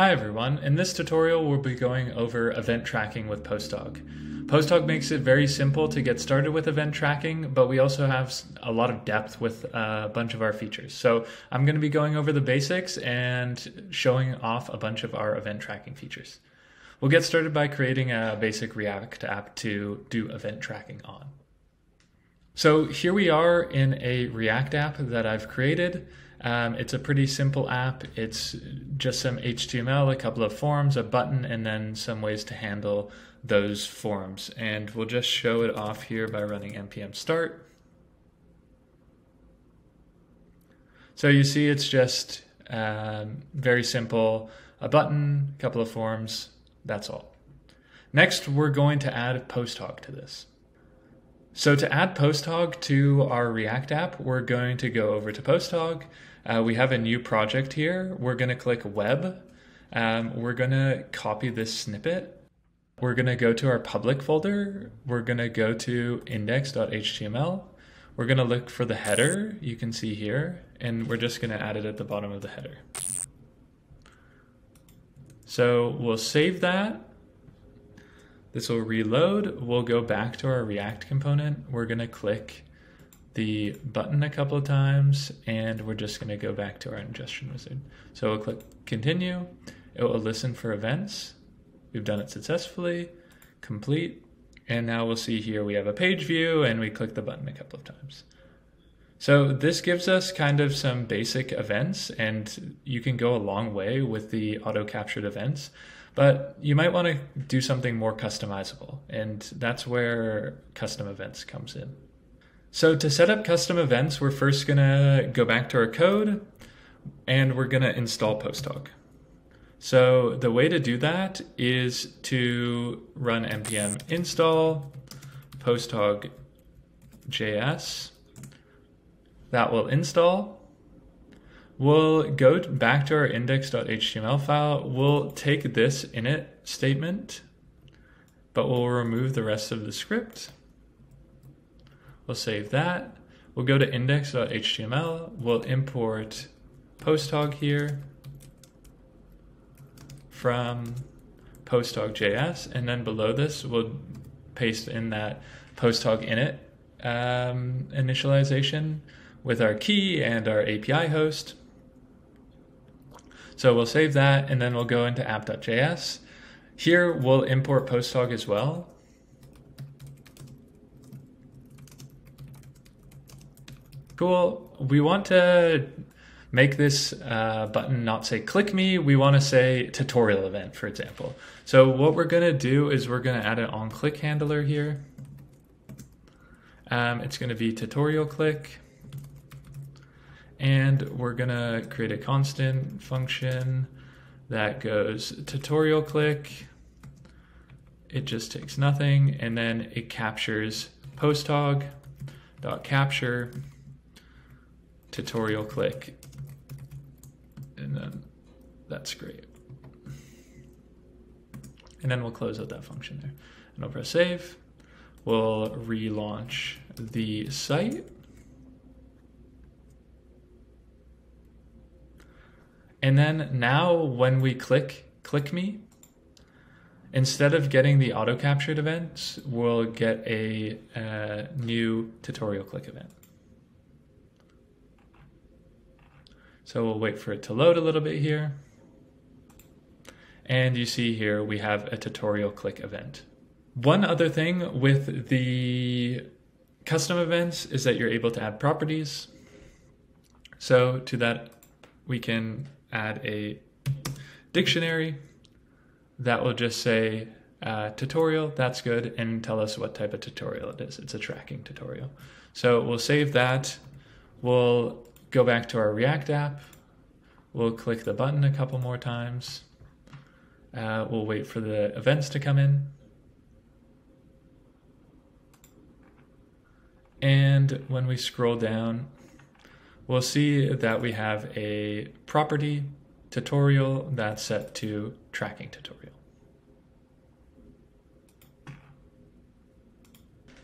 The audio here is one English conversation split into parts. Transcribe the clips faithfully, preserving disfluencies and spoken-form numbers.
Hi everyone, in this tutorial we'll be going over event tracking with PostHog. PostHog makes it very simple to get started with event tracking, but we also have a lot of depth with a bunch of our features. So I'm going to be going over the basics and showing off a bunch of our event tracking features. We'll get started by creating a basic React app to do event tracking on. So here we are in a React app that I've created. Um, it's a pretty simple app. It's just some H T M L, a couple of forms, a button, and then some ways to handle those forms. And we'll just show it off here by running npm start. So you see it's just um, very simple, a button, a couple of forms, that's all. Next, we're going to add PostHog to this. So to add PostHog to our React app, we're going to go over to PostHog. Uh, we have a new project here. We're going to click web. Um, we're going to copy this snippet. We're going to go to our public folder. We're going to go to index dot H T M L. We're going to look for the header you can see here, and we're just going to add it at the bottom of the header. So we'll save that. This will reload. We'll go back to our React component. We're going to click the button a couple of times, and we're just going to go back to our ingestion wizard. So we'll click continue. It will listen for events. We've done it successfully, complete, and now we'll see here we have a page view and we click the button a couple of times. So this gives us kind of some basic events, and you can go a long way with the auto-captured events, but you might want to do something more customizable, and that's where custom events comes in. So to set up custom events, we're first going to go back to our code and we're going to install PostHog. So the way to do that is to run npm install posthog dot J S. That will install. We'll go back to our index dot H T M L file. We'll take this init statement, but we'll remove the rest of the script. We'll save that. We'll go to index dot H T M L. We'll import posthog here from posthog dot J S, and then below this we'll paste in that posthog init um, initialization with our key and our A P I host. So we'll save that, and then we'll go into app dot J S. Here we'll import posthog as well. Cool. We want to make this uh, button not say click me, we want to say tutorial event, for example. So what we're going to do is we're going to add an on-click handler here. Um, it's going to be tutorial click. And we're going to create a constant function that goes tutorial click. It just takes nothing, and then it captures posthog dot capture tutorial click. And then that's great. And then we'll close out that function there. And I'll press save. We'll relaunch the site. And then now when we click, click me, instead of getting the auto-captured events, we'll get a uh, new tutorial click event. So we'll wait for it to load a little bit here. And you see here we have a tutorial click event. One other thing with the custom events is that you're able to add properties. So to that we can add a dictionary that will just say uh, tutorial, that's good, and tell us what type of tutorial it is. It's a tracking tutorial. So we'll save that. We'll go back to our React app. We'll click the button a couple more times. Uh, we'll wait for the events to come in. And when we scroll down, we'll see that we have a property tutorial that's set to tracking tutorial.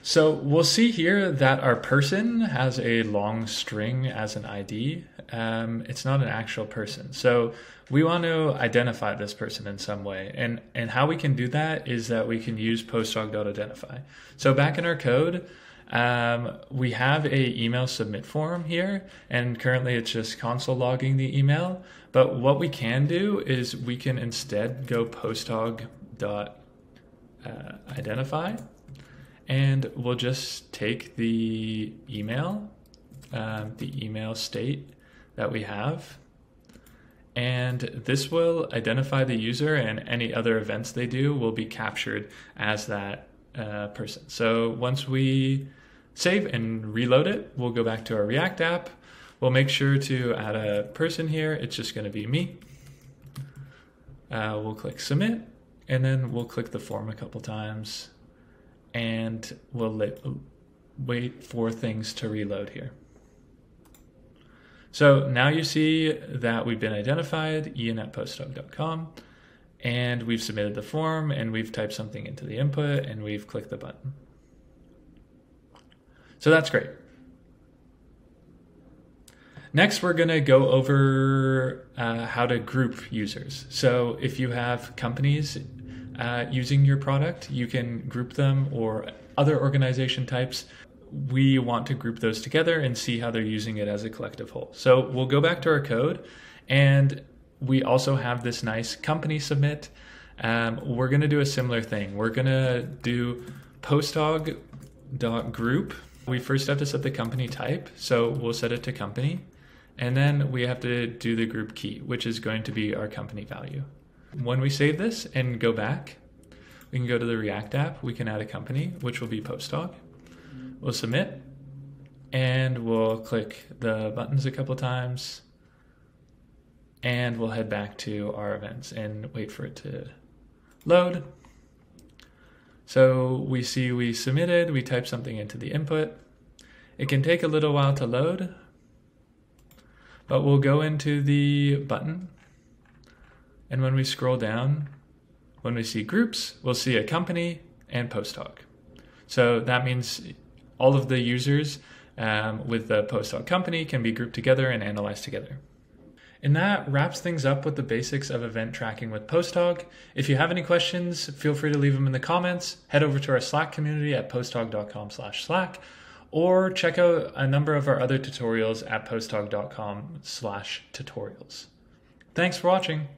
So we'll see here that our person has a long string as an I D. Um, it's not an actual person. So we want to identify this person in some way. And, and how we can do that is that we can use posthog.identify. So back in our code, um, we have a email submit form here, and currently it's just console logging the email. But what we can do is we can instead go posthog.identify, and we'll just take the email, um, the email state that we have, and this will identify the user, and any other events they do will be captured as that uh, person. So once we save and reload it, we'll go back to our React app. We'll make sure to add a person here. It's just gonna be me. Uh, we'll click submit, and then we'll click the form a couple times, and we'll let, wait for things to reload here. So now you see that we've been identified, Ian at posthog dot com, and we've submitted the form, and we've typed something into the input, and we've clicked the button. So that's great. Next, we're gonna go over uh, how to group users. So if you have companies uh, using your product, you can group them, or other organization types. We want to group those together and see how they're using it as a collective whole. So we'll go back to our code, and we also have this nice company submit. Um, we're gonna do a similar thing. We're gonna do posthog.group. We first have to set the company type, so we'll set it to company, and then we have to do the group key, which is going to be our company value. When we save this and go back, we can go to the React app, we can add a company, which will be posthog. We'll submit, and we'll click the buttons a couple times, and we'll head back to our events and wait for it to load. So we see we submitted, we typed something into the input. It can take a little while to load, but we'll go into the button, and when we scroll down, when we see groups, we'll see a company and posthog. So that means all of the users um, with the posthog company can be grouped together and analyzed together. And that wraps things up with the basics of event tracking with posthog. If you have any questions, feel free to leave them in the comments. Head over to our Slack community at posthog dot com slash slack, or check out a number of our other tutorials at posthog dot com slash tutorials. Thanks for watching.